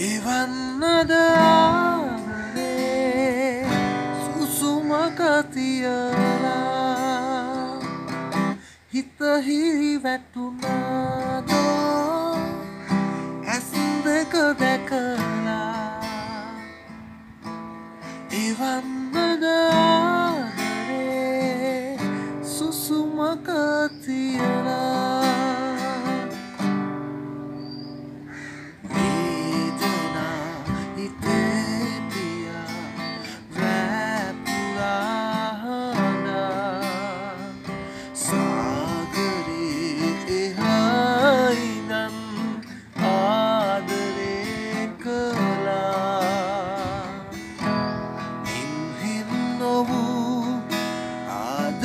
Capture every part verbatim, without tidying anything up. Ivanadane susumakatiyala hitha hirivatunado asindeka dakala Ivanadane susumakatiyala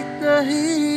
Itahi